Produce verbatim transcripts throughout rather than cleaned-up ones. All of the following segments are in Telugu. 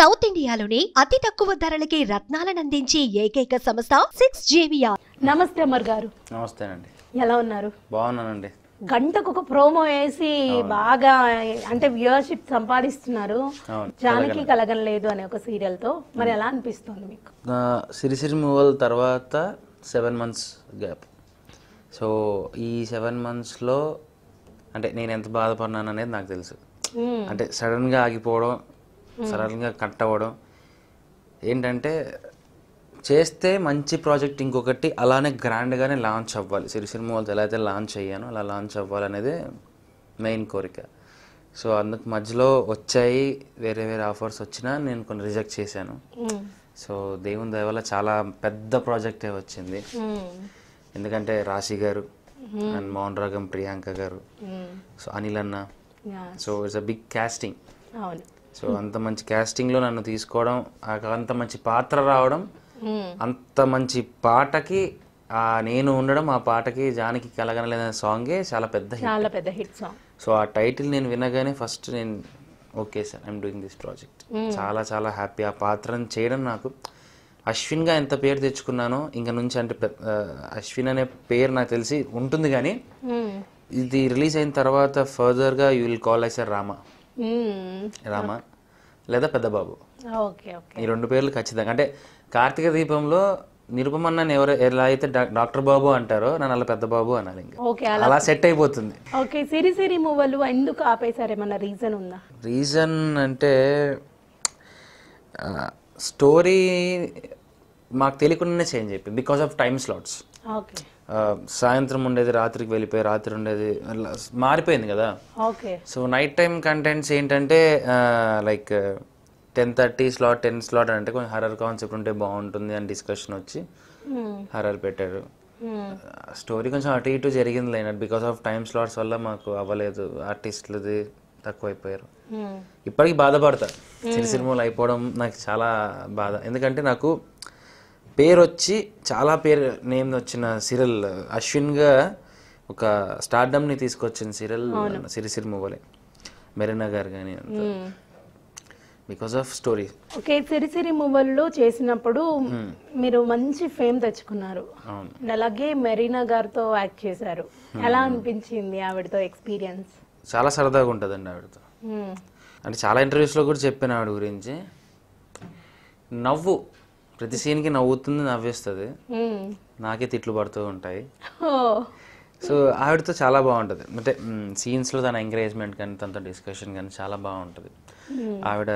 సౌత్ ఇండియాలోనే అతి తక్కువ ధరలకే రత్నాలను అందించే ఏకైక సంస్థ సిక్స్ జే వి ఆర్. నమస్తే అమర్ గారు. నమస్తే అండి. ఎలా ఉన్నారు? బాగున్నానండి. గంటకు ఒక ప్రోమో వేసి బాగా అంటే వ్యూయర్షిప్ సంపాదిస్తున్నారు. జానకి కలగం లేదు అనే ఒక సీరియల్ తో మరి ఎలా అనిపిస్తుంది మీకు? సిరిసిరి మూవల్ తర్వాత సెవెన్ మంత్స్ గ్యాప్. సో ఈ సెవెన్ మంత్స్లో అంటే నేను ఎంత బాధపడినాను అనేది నాకు తెలుసు. అంటే సడన్గా ఆగిపోవడం, సడన్గా కట్ అవ్వడం, ఏంటంటే చేస్తే మంచి ప్రాజెక్ట్ ఇంకొకటి అలానే గ్రాండ్గానే లాంచ్ అవ్వాలి. సిరిసిరి మూవీతో ఎలా అయితే లాంచ్ అయ్యానో అలా లాంచ్ అవ్వాలనేది మెయిన్ కోరిక. సో అందుకు మధ్యలో వచ్చాయి వేరే వేరే ఆఫర్స్ వచ్చినా నేను కొన్ని రిజెక్ట్ చేశాను. సో దేవుని దయ వల్ల చాలా పెద్ద ప్రాజెక్టే వచ్చింది. ఎందుకంటే రాశి గారు అండ్ మౌన్ రాగం ప్రియాంక గారు, సో అనిల్ అన్న, so it's a big casting. So అంత మంచి క్యాస్టింగ్లో నన్ను తీసుకోవడం, అంత మంచి పాత్ర రావడం, అంత మంచి పాటకి నేను ఉండడం, ఆ పాటకి జానకి కలగనలేదనే సాంగే చాలా పెద్ద చాలా పెద్ద హిట్ సాంగ్. సో ఆ టైటిల్ నేను వినగానే ఫస్ట్ నేను okay sir I'm doing this project, చాలా చాలా హ్యాపీ. ఆ పాత్రను చేయడం నాకు అశ్విన్గా ఎంత పేరు తెచ్చుకున్నానో ఇంక నుంచి, అంటే అశ్విన్ అనే పేరు నాకు తెలిసి ఉంటుంది కానీ ఇది రిలీజ్ అయిన తర్వాత ఫర్దర్గా you will call I sir Rama Rama లేదా పెద్దబాబు, ఈ రెండు పేర్లు ఖచ్చితంగా. అంటే కార్తీక దీపంలో నిరుపమన్న ఎవరు ఎలా అయితే డాక్టర్ బాబు అంటారో నన్ను అలా పెద్ద బాబు అనాలి, అలా సెట్ అయిపోతుంది. రీజన్ అంటే స్టోరీ మాకు తెలియకుండానే చేంజ్ అయిపోయింది బికాస్ ఆఫ్ టైమ్ స్లాట్స్. సాయంత్రం ఉండేది రాత్రికి వెళ్ళిపోయి రాత్రి ఉండేది మారిపోయింది కదా. సో నైట్ టైం కంటెంట్స్ ఏంటంటే like ten thirty slot ten slot అంటే కొంచెం హర్రర్ కాన్సెప్ట్ ఉంటే బాగుంటుంది అని డిస్కషన్ వచ్చి హర్రర్ పెట్టారు. స్టోరీ కొంచెం అటు ఇటు జరిగింది లేనట్టు బికాస్ ఆఫ్ టైమ్ స్లాట్స్ వల్ల మాకు అవ్వలేదు. ఆర్టిస్టులది తక్కువైపోయారు. ఇప్పటికీ బాధపడతా సిరిసిరిమూల అయిపోవడం నాకు చాలా బాధ. ఎందుకంటే నాకు పేరు వచ్చి చాలా పేరు నేమ్ వచ్చిన సీరియల్, అశ్విన్గా ఒక స్టార్డమ్ని తీసుకొచ్చిన సీరియల్ సిరిసిరిమూవలే, మెరీనా గారు కానీ అంత బికాస్ ఆఫ్ స్టోరీ. ఓకే, సిరిసిరిమూవల్లో చేసినప్పుడు మీరు మంచి ఫేమ్ తెచ్చుకున్నారు, అలాగే మెరీనా గారితో యాక్ట్ చేశారు. ఎలా అనిపించింది ఆవిడతో ఎక్స్పీరియన్స్? చాలా సరదాగా ఉంటుందండి ఆవిడతో. అంటే చాలా ఇంటర్వ్యూస్లో కూడా చెప్పాను ఆవిడ గురించి. నవ్వు ప్రతి సీన్కి నవ్వుతుంది, నవ్వేస్తుంది, నాకే తిట్లు పడుతూ ఉంటాయి. సో ఆవిడతో చాలా బాగుంటుంది. అంటే సీన్స్లో తన ఎంకరేజ్మెంట్ కానీ తనతో డిస్కషన్ కానీ చాలా బాగుంటుంది. ఆవిడ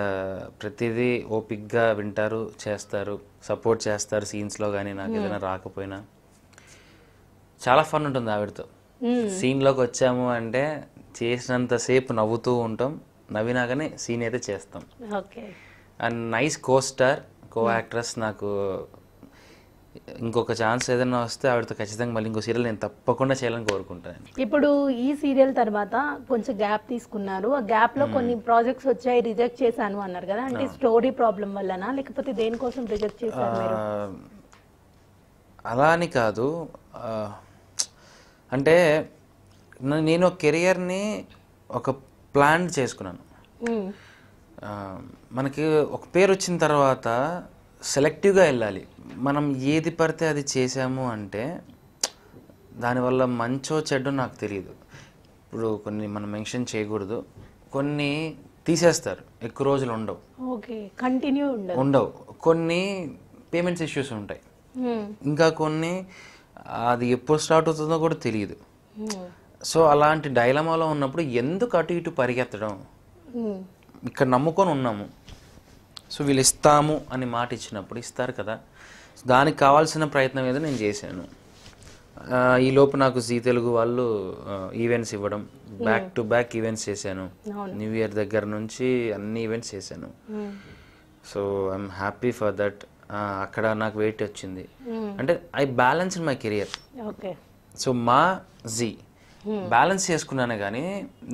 ప్రతిదీ ఓపిక్గా వింటారు, చేస్తారు, సపోర్ట్ చేస్తారు సీన్స్లో కానీ నాకు ఏదైనా రాకపోయినా. చాలా ఫన్ ఉంటుంది ఆవిడతో. సీన్లోకి వచ్చాము అంటే చేసినంతసేపు నవ్వుతూ ఉంటాం, నవ్వినాగానే సీన్ అయితే చేస్తాం. And nice co star, co actress. నాకు ఇంకొక ఛాన్స్ ఏదైనా వస్తే ఆవిడతో ఖచ్చితంగా మళ్ళీ ఇంకో సీరియల్ నేను తప్పకుండా చేయాలని కోరుకుంటాను. ఇప్పుడు ఈ సీరియల్ తర్వాత కొంచెం గ్యాప్ తీసుకున్నారు. ఆ గ్యాప్లో కొన్ని ప్రాజెక్ట్స్ వచ్చాయి, రిజెక్ట్ చేశాను అన్నారు కదా, అంటే స్టోరీ ప్రాబ్లం వల్లనా లేకపోతే దేనికోసం రిజెక్ట్ చేశారు మీరు? అలా అని కాదు, అంటే నేను కెరియర్ని ఒక ప్లాన్ చేసుకున్నాను. మనకి ఒక పేరు వచ్చిన తర్వాత సెలెక్టివ్గా వెళ్ళాలి. మనం ఏది పడితే అది చేసాము అంటే దానివల్ల మంచో చెడ్డో నాకు తెలియదు. ఇప్పుడు కొన్ని మనం మెన్షన్ చేయకూడదు, కొన్ని తీసేస్తారు, ఎక్కువ రోజులు ఉండవు, కంటిన్యూ ఉండవు. కొన్ని పేమెంట్స్ ఇష్యూస్ ఉంటాయి, ఇంకా కొన్ని అది ఎప్పుడు స్టార్ట్ అవుతుందో కూడా తెలియదు. సో అలాంటి డైలమాలో ఉన్నప్పుడు ఎందుకు అటు ఇటు పరిగెత్తడం? ఇక్కడ నమ్ముకొని ఉన్నాము, సో వీళ్ళు ఇస్తాము అని మాట ఇచ్చినప్పుడు ఇస్తారు కదా, దానికి కావాల్సిన ప్రయత్నం ఏదో నేను చేశాను. ఈలోపు నాకు జీ తెలుగు వాళ్ళు ఈవెంట్స్ ఇవ్వడం, బ్యాక్ టు బ్యాక్ ఈవెంట్స్ చేశాను. న్యూ ఇయర్ దగ్గర నుంచి అన్ని ఈవెంట్స్ చేశాను. So I'm happy for that. అక్కడ నాకు వెయిట్ వచ్చింది, అంటే I balance in my career. So మా జీ బ్యాలెన్స్ చేసుకున్నాను కానీ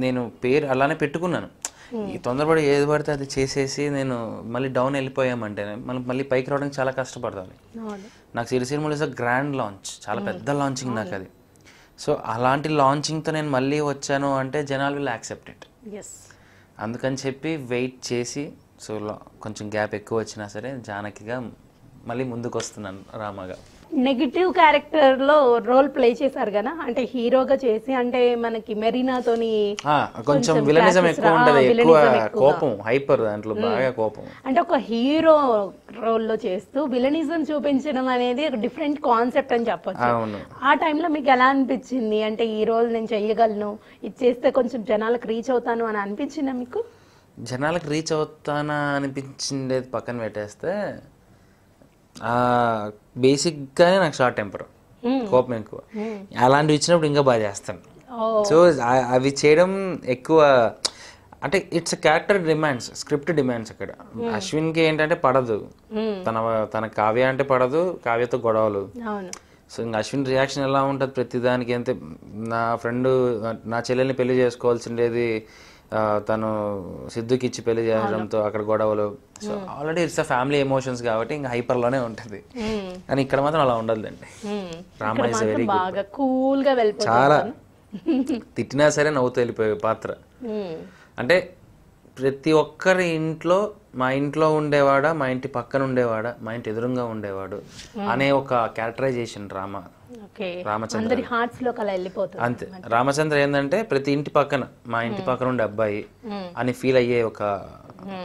నేను పేరు అలానే పెట్టుకున్నాను. ఈ తొందరపడి ఏది పడితే అది చేసేసి నేను మళ్ళీ డౌన్ వెళ్ళిపోయామంటే మనం మళ్ళీ పైకి రావడానికి చాలా కష్టపడతాను. నాకు సిరిసిరిమూల ఇస్ అ గ్రాండ్ లాంచ్, చాలా పెద్ద లాంచింగ్ నాకు అది. సో అలాంటి లాంచింగ్తో నేను మళ్ళీ వచ్చాను అంటే జనాలు విల్ యాక్సెప్ట్ ఇట్. అందుకని చెప్పి వెయిట్ చేసి సో కొంచెం గ్యాప్ ఎక్కువ వచ్చినా సరే జానకిగా మళ్ళీ ముందుకు వస్తున్నాను రామగా. నెగిటివ్ క్యారెక్టర్లో రోల్ ప్లే చేశారు కదా, అంటే హీరోగా చేసి, అంటే మనకి మెరీనాతోని కొంచెం విలనిజం ఎక్కువ ఉంటది, ఎక్కువ కోపం, హైపర్ దాంట్లో బాగా కోపం. అంటే ఒక హీరో రోల్లో చేస్తూ విలనిజం చూపించడం అనేది ఒక డిఫరెంట్ కాన్సెప్ట్ అని చెప్పొచ్చు. ఆ టైంలో మీకు ఎలా అనిపించింది? అంటే ఈ రోల్ నేను చెయ్యగలను, ఇది చేస్తే కొంచెం జనాలకు రీచ్ అవుతాను అని అనిపించిందా మీకు? జనాలకు రీచ్ అవుతానా అనిపించిండేది పక్కన పెట్టేస్తే, బేసిక్గానే నాకు షార్ట్ టెంపర్, కోపం ఎక్కువ, అలాంటివి ఇచ్చినప్పుడు ఇంకా బాగా చేస్తాను. సో అవి చేయడం ఎక్కువ, అంటే it's character demands, script demands. అక్కడ అశ్విన్కి ఏంటంటే పడదు, తన తన కావ్య అంటే పడదు, కావ్యతో గొడవలు. సో ఇంకా అశ్విన్ రియాక్షన్ ఎలా ఉంటుంది ప్రతిదానికి, అంతే. నా ఫ్రెండ్ నా చెల్లెల్ని పెళ్లి చేసుకోవాల్సిండేది, తను సిద్ధుకి ఇచ్చి పెళ్లి చేయడంతో అక్కడ గొడవలు. So already it's family emotions కాబట్టి ఇంకా హైపర్లోనే ఉంటుంది, కానీ ఇక్కడ మాత్రం అలా ఉండదండి. రామాయణ బాగా కూల్గా వెళ్ళిపోతాడు, చాలా తిట్టినా సరే నవ్వుతూ వెళ్ళిపోయే పాత్ర. అంటే ప్రతి ఒక్కరి ఇంట్లో, మా ఇంట్లో ఉండేవాడా, మా ఇంటి పక్కన ఉండేవాడా, మా ఇంటి ఎదురుగా ఉండేవాడు అనే ఒక క్యారెక్టరైజేషన్ రామ రామచంద్ర అంతే. రామచంద్ర ఏంటంటే ప్రతి ఇంటి పక్కన, మా ఇంటి పక్కన ఉండే అబ్బాయి అని ఫీల్ అయ్యే ఒక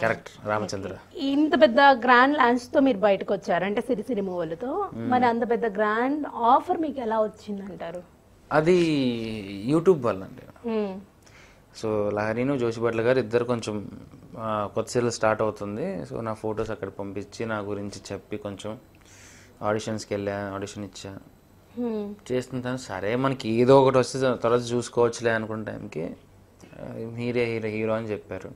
క్యారెక్టర్ రామచంద్ర. ఇంత పెద్ద గ్రాండ్ లాంచ్ తో మీరు బయటకు వచ్చారు, అంటే సిరిసిరి మూవీలతో, మరి అంత పెద్ద గ్రాండ్ ఆఫర్ మీకు ఎలా వచ్చింది అంటారు? అది యూట్యూబ్ వల్ల అండి. సో లహరీను జోషిభట్ల గారు ఇద్దరు కొంచెం కొత్త సీరియల్ స్టార్ట్ అవుతుంది, సో నా ఫొటోస్ అక్కడ పంపించి నా గురించి చెప్పి కొంచెం ఆడిషన్స్కి వెళ్ళా, ఆడిషన్ ఇచ్చా, చేస్తుంటాను. సరే మనకి ఏదో ఒకటి వస్తే తర్వాత చూసుకోవచ్చులే అనుకున్న టైంకి హీరే హీరో హీరో అని చెప్పారు.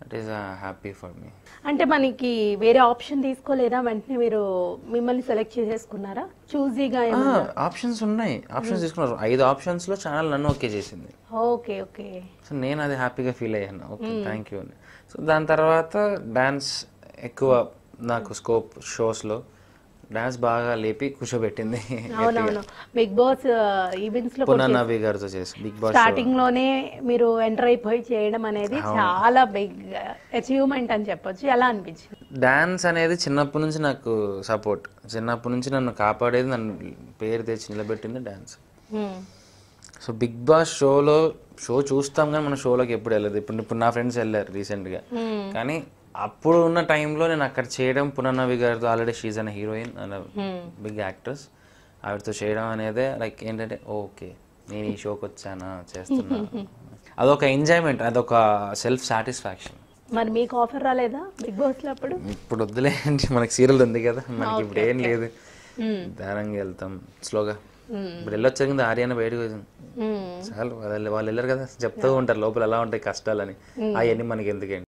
That is happy for me. అంటే మనకి వేరే ఆప్షన్ తీసుకోలేదా? వెంటనే మీరు మిమ్మల్ని సెలెక్ట్ చేసేసుకున్నారా? చూజీగా ఆప్షన్స్ ఉన్నాయి, ఆప్షన్స్ తీసుకున్నారు. ఐదు ఆప్షన్స్లో ఛానల్ నన్ను ఓకే చేసింది. Okay okay. సో నేను అది హ్యాపీగా ఫీల్ అయ్యాను, ఓకే థ్యాంక్ యూ అని. సో దాని తర్వాత డాన్స్ ఎక్కువ నాకు స్కోప్, షోస్లో డాన్స్ బాగా లేపి కూర్చోబెట్టింది. అవునవును, బిగ్ బాస్ ఈవెంట్స్ లో పునవి గారితో చేసి బిగ్ బాస్ స్టార్టింగ్ లోనే మీరు ఎంటర్ అయిపోయి చేయడం అనేది చాలా బిగ్ అచీవ్మెంట్ అని చెప్పొచ్చు. ఎలా అనిపించింది? డాన్స్ అనేది చిన్నప్పటి నుంచి నాకు సపోర్ట్, చిన్నప్పటి నుంచి నన్ను కాపాడేది, నన్ను పేరు తెచ్చి నిలబెట్టింది డాన్స్. సో బిగ్ బాస్ షోలో షో చూస్తాం కానీ మన షోలోకి ఎప్పుడు వెళ్ళదు. ఇప్పుడు ఇప్పుడు నా ఫ్రెండ్స్ వెళ్ళారు రీసెంట్గా, కానీ అప్పుడు ఉన్న టైంలో నేను అక్కడ చేయడం, పునవి గారితో ఆల్రెడీ షీజ్ అనే హీరోయిన్ అనే బిగ్ యాక్ట్రెస్, ఆవిడతో చేయడం అనేదే లైక్ ఏంటంటే ఓకే నేను ఈ షోకి వచ్చానా, చేస్తున్నా, అదొక ఎంజాయ్మెంట్, అదొక సెల్ఫ్ సాటిస్ఫాక్షన్. మరి మీకు ఆఫర్ రాలేదా బిగ్ బాస్ లో? అప్పుడు ఇప్పుడు వద్దులే అంటే మనకి సీరియల్ ఉంది కదా, మనకి ఇప్పుడు ఏం లేదు, దారంగా వెళ్తాం స్లోగా. ఇప్పుడు వెళ్ళొచ్చారు కదా ఆర్యాన బయటకు వచ్చింది, చాలా వాళ్ళు వెళ్ళారు కదా, చెప్తూ ఉంటారు లోపల ఎలా ఉంటాయి కష్టాలని, అవన్నీ మనకి ఎందుకే.